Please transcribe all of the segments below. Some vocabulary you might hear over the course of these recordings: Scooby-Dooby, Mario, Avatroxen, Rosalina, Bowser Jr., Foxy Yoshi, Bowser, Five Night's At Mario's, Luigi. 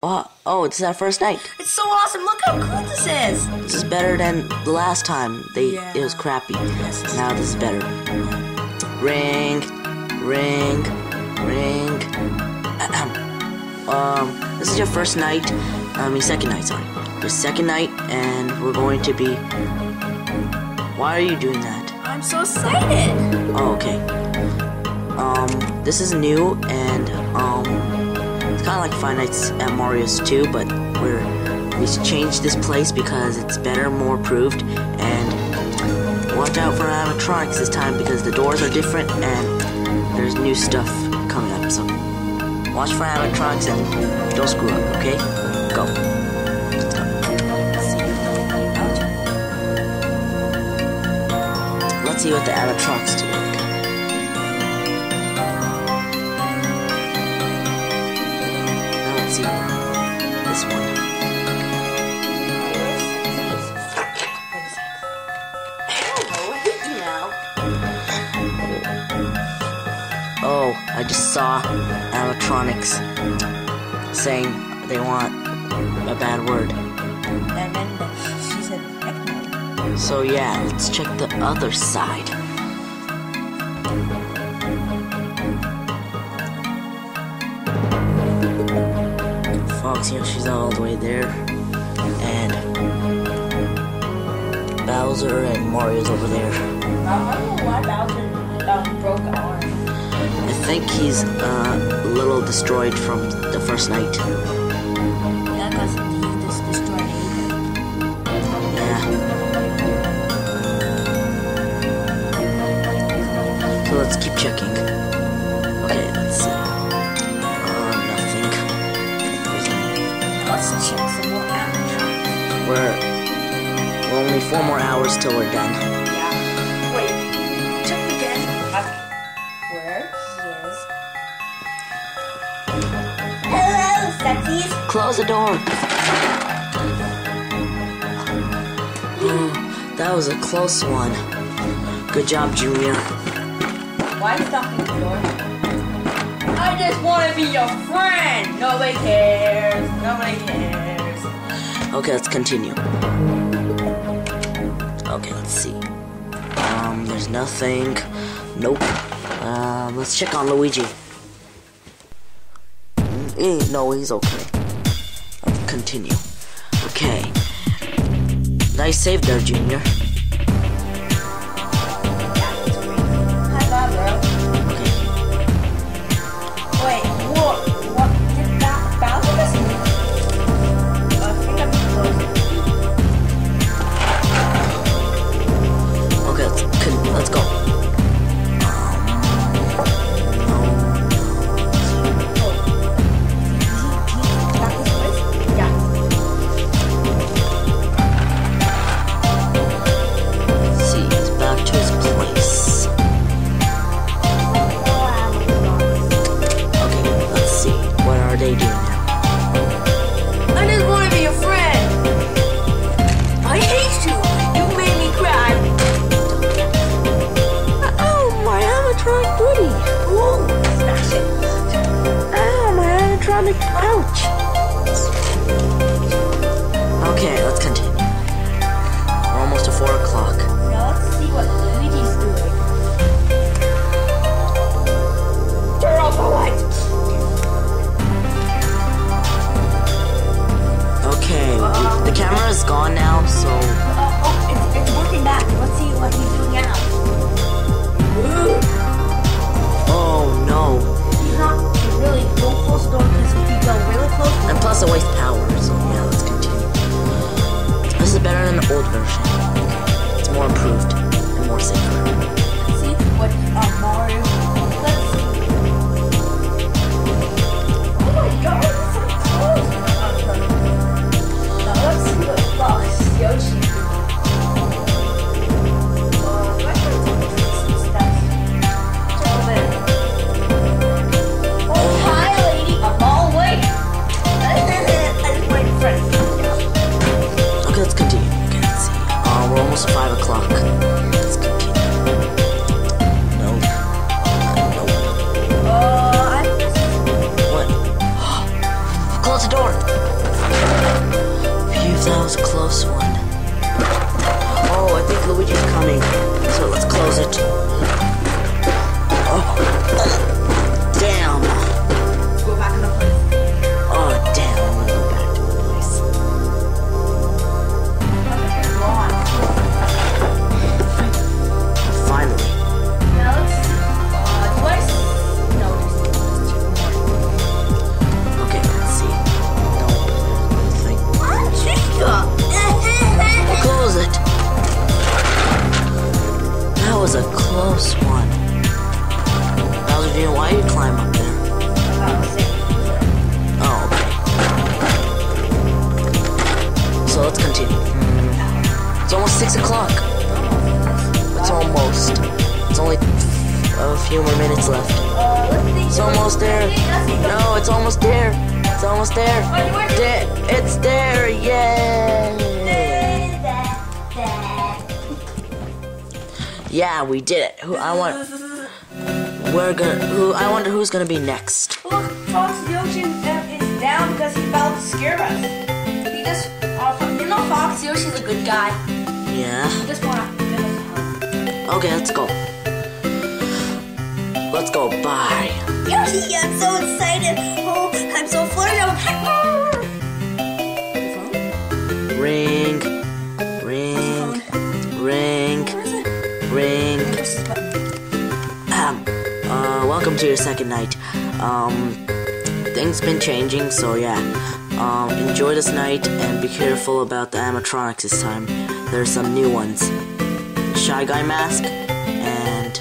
Oh, it's our first night. It's so awesome. Look how cool this is. This is better than the last time. It was crappy. Yes, now this is better. Ring, ring, ring. This is your first night. Your second night, sorry. Your second night, and we're going to be... Why are you doing that? I'm so excited. Oh, okay. This is new, and, it's kind of like Five Nights at Mario's 2, but we changed this place because it's better, more approved, and watch out for animatronics this time because the doors are different and there's new stuff coming up. So watch for animatronics and don't screw up. Okay, go. Let's see what the animatronics do. This one. Oh, I just saw animatronics saying they want a bad word. And then she said heck no. So yeah, let's check the other side. Foxy Yoshi's all the way there, and Bowser and Mario's over there. I don't know why Bowser broke an arm. I think he's a little destroyed from the first night. Yeah, because he just destroyed it. Yeah. So let's keep checking. Okay, let's see. Let's check some more animatronics. We're only 4 more hours till we're done. Yeah. Wait. Check again. Where he is. Hello, sexies. Close the door. That was a close one. Good job, Junior. Why are you stopping the door? I just want to be your friend. Nobody cares. Nobody cares. Okay, let's continue. Okay, let's see. There's nothing. Nope. Let's check on Luigi. No, he's okay. Let's continue. Okay. Nice save there, Junior. Ouch! Okay, let's continue. We're almost to 4 o'clock. Now let's see what Luigi's doing. Turn off the light! Okay, the camera is gone now, so... it's working back. Let's see what he's doing now. Oh, no. Really, don't close the door because if you go really close to the door. And plus it wastes power, so yeah, let's continue. This is better than the old version. It's more improved and more safer. Let's see what Mario... Let's see. Oh my god, it's so close! Now let's see what Foxy Yoshi is doing. I should take some steps. Just a bit. Almost 5 o'clock. Let's continue. Nope. Nope. What? Close the door! Phew, that was a close one. Oh, I think Luigi's coming. So let's close it. Oh, damn. Let's go back in the place. Oh, damn. I want to go back to the place. Finally. Now twice. No, there's okay, let's see. Nope. Close it. That was a close one. Bowser Jr., why you climb up there? Oh, okay. So let's continue. It's almost 6 o'clock. Almost. It's only a few more minutes left. It's almost there. No, it's almost there. It's almost there. It's there. Yay! Yeah, we did it. I wonder who's gonna be next. Look, Foxy Yoshi is down because he fell to scare us. He just, you know, Foxy Yoshi's a good guy. Yeah. Just wanna. Okay, let's go. Let's go, bye. Yoshi, I'm so excited. Oh, I'm so flirty. Ring, ring, ring, ring. Welcome to your second night. Things been changing, so yeah. Enjoy this night and be careful about the animatronics this time. There's some new ones. Shy Guy mask, and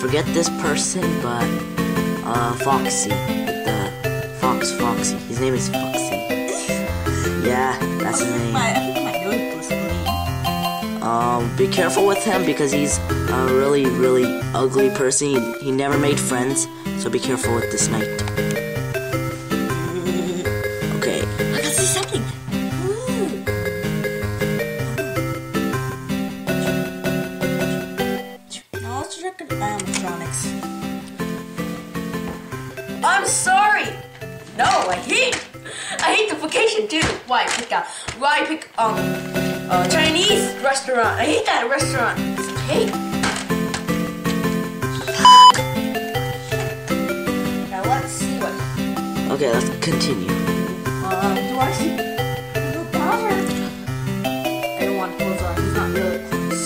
forget this person, but Foxy, the Foxy. His name is Foxy. Yeah, that's his name. Be careful with him because he's a really, really ugly person. He never made friends, so be careful with this night. Okay. I can see something. I'm sorry. No, I hate the vacation too. Why I pick Chinese restaurant? I hate that restaurant. Hey. Now let's see what. Okay, let's continue. Do I see Bowser? I don't want Bowser. He's not really close.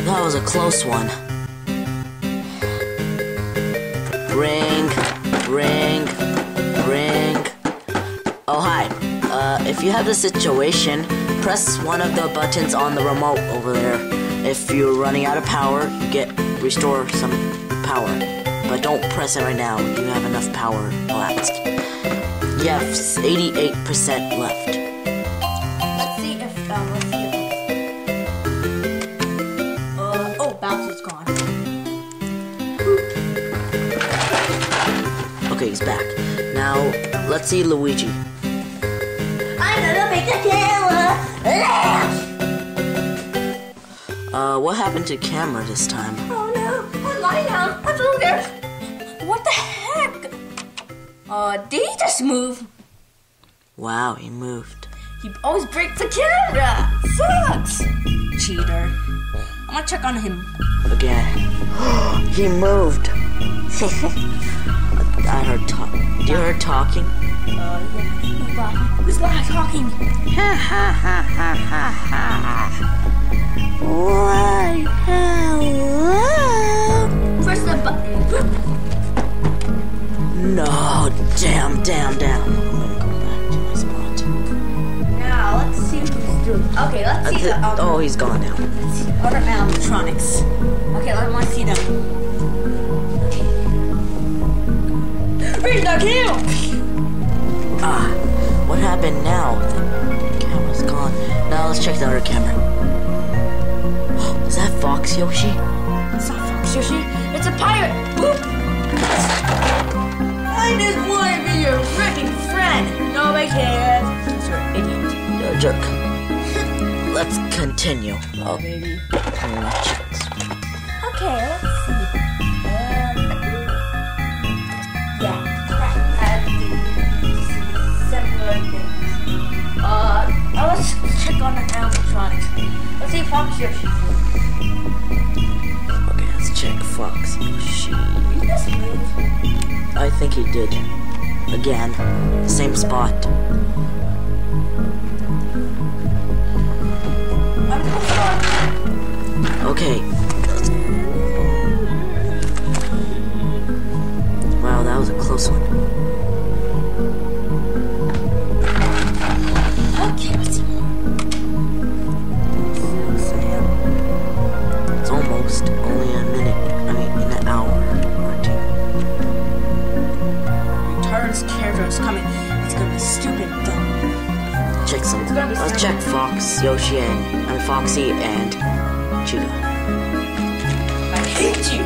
That was a close one. Ring, ring, ring. Oh, hi. If you have the situation, press one of the buttons on the remote over there. If you're running out of power, you restore some power. But don't press it right now. You have enough power left. You have 88% left. Okay, he's back. Now, let's see Luigi. I'm gonna make the camera! What happened to camera this time? Oh no, I'm lying down. I'm over there. What the heck? Did he just move? Wow, he moved. He always breaks the camera! Sucks! Cheater. I'm gonna check on him. Again. He moved. I heard talking. Do you hear talking? Yeah. Who's not talking? Ha ha ha ha ha ha. Why? Hello? Press the button. No, damn. I'm gonna go back to my spot. Now, let's see what he's doing. Okay, let's see oh, he's gone now. Let's see the other animatronics. Okay, I want to see them. What happened now? The camera's gone. Now let's check the other camera. Oh, is that Fox Yoshi? It's not Fox Yoshi. It's a pirate. Boop. I just want to be your freaking friend. No, I can't. You're an idiot. a jerk. Let's continue. Oh, baby. Okay, let's see. Yeah, I have similar things. Let's check on the animatronics. Let's see Foxy Yoshi. Okay, let's check Foxy Yoshi. Did he just move? I think he did. Again, same spot. Okay. Wow, that was a close one. Okay, let's see. It's almost only a minute. I mean, in an hour or two. Retard's character is coming. It's gonna be stupid dumb. Check something. Let's check Fox, Yoshi, and Foxy and Chica. I hate you!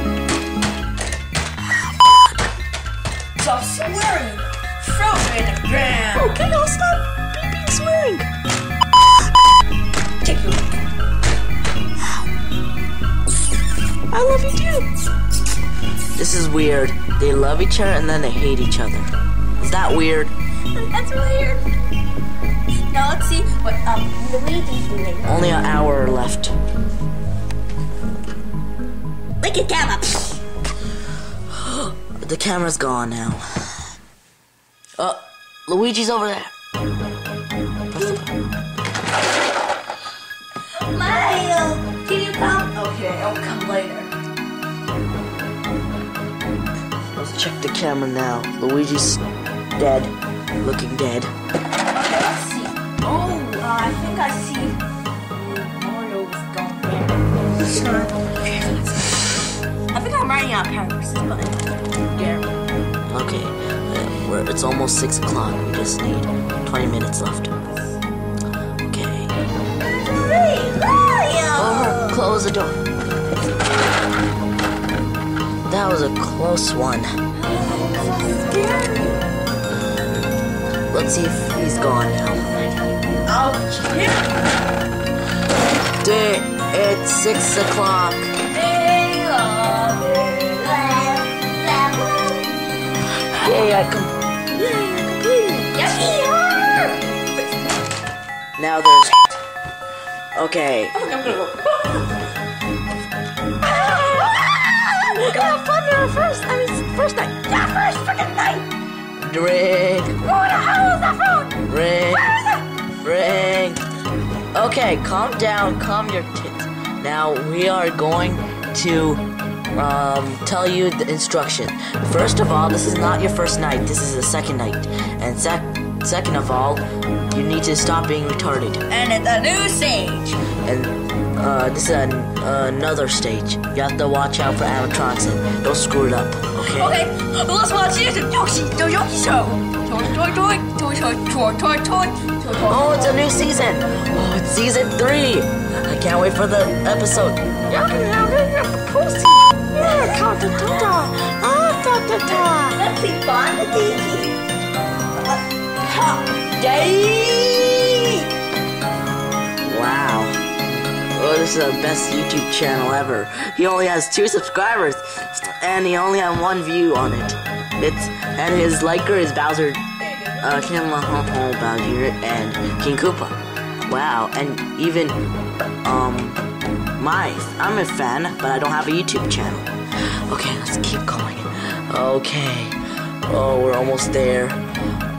Stop swearing! Throw me in the ground! Okay, I'll stop beeping swearing! Take your look. I love you too! This is weird. They love each other and then they hate each other. Is that weird? That's weird! Now let's see what Luigi's doing. Only an hour left. Wicked camera! The camera's gone now. Luigi's over there. Mario, can you come? Okay, I'll come later. Let's check the camera now. Luigi's dead, looking dead. Okay, let's see. Oh, I think I see Mario's gone there. Sure. I'm writing out paragraphs, but yeah. Okay, it's almost 6 o'clock. We just need 20 minutes left. Okay. Oh, close the door. That was a close one. Let's see if he's gone now. Oh, yeah. Dude, it's 6 o'clock. Yay, I completed it. Now there's... Okay. I think I'm gonna go. We're gonna have fun there first night. Yeah, first freaking night. Drink. What the hell is that phone? Drink. Where is it? Drink. Okay, calm down. Calm your tits. Now we are going to tell you the instruction. First of all, this is not your first night. This is the second night. And second of all, you need to stop being retarded. And it's a new stage. And this is another stage. You have to watch out for Avatroxen. Don't screw it up. Okay. Okay. Well, let's watch this Yoshi show. Oh, it's a new season. Oh, it's season 3. I can't wait for the episode. Let's see, find the tiki. Wow. Oh, this is the best YouTube channel ever. He only has 2 subscribers, and he only has 1 view on it. And his liker is Bowser, Bowser Jr. and King Koopa. Wow, and even, I'm a fan, but I don't have a YouTube channel. Okay, let's keep going. Okay. Oh, we're almost there.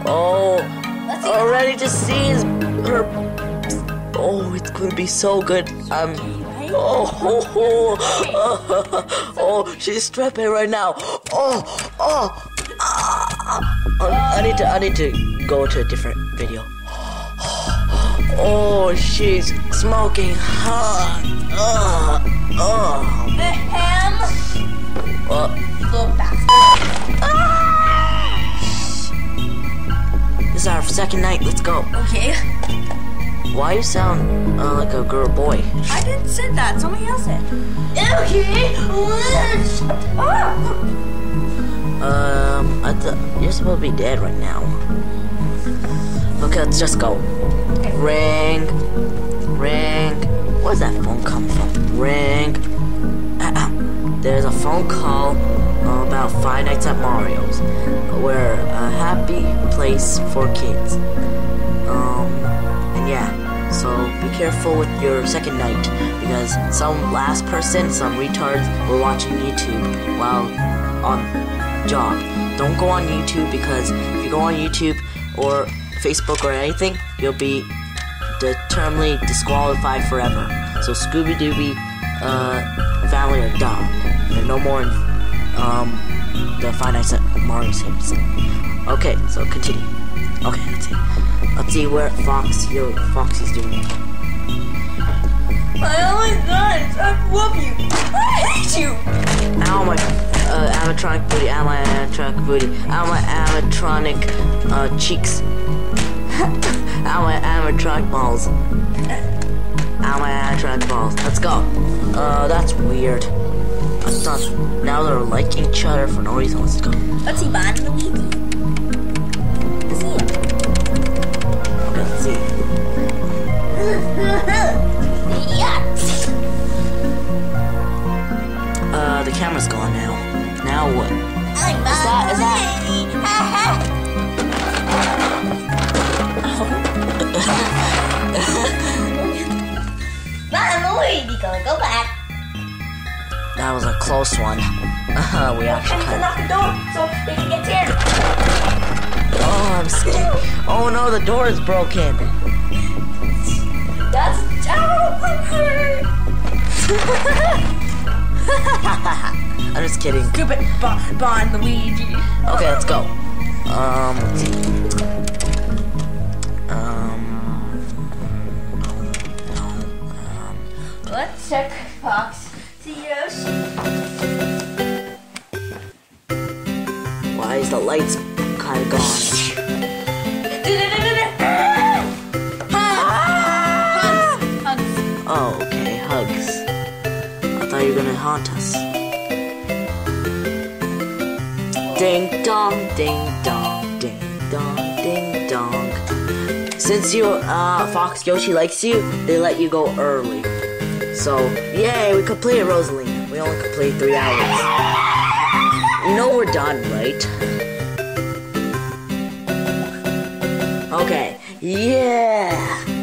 Oh, already just sees her. Oh, it's gonna be so good. Oh, she's strapping right now. I need to go to a different video. Oh, she's smoking hot. This is our second night. Let's go. Okay. Why you sound like a girl boy? I didn't say that. Somebody else said. Okay. I thought you're supposed to be dead right now. Okay, let's just go. Okay. Ring. Ring. Where's that phone coming from? Ring. There's a phone call about Five Nights at Mario's. We're a happy place for kids. And yeah. So be careful with your second night, because some retards were watching YouTube while on job. Don't go on YouTube, because if you go on YouTube or Facebook or anything, you'll be determinedly disqualified forever. So Scooby-Dooby, family are gone. They're no more in the Five Nights at Mario's games. Okay, so continue. Okay, let's see. Let's see where Foxy's doing it. My only guns! I love you! I hate you! Ow, my Avatronic booty. Ow, my Avatronic booty. Ow, my Avatronic cheeks. Ow, my Avatronic balls. Ow, my Avatronic balls. Let's go. That's weird. Now they're like each other for no reason. Let's go. Let's see, Bond Luigi. The camera's gone now. Now what? Is that? Go back. That was a close one. We actually kind of. Knock the door so they can get in. Oh, I'm scared. Oh no, the door is broken. That's terrible. I'm just kidding. Stupid Bon Luigi. Okay, let's go. Let's see. Let's check Foxy Yoshi. Why is the lights kind of gone? Oh, okay, hugs. I thought you were gonna haunt us. Ding dong, ding dong, ding dong, ding dong. Since you, Fox Yoshi likes you, they let you go early. So, yay, we completed Rosalina. We only completed 3 hours. You know we're done, right? Okay, yeah!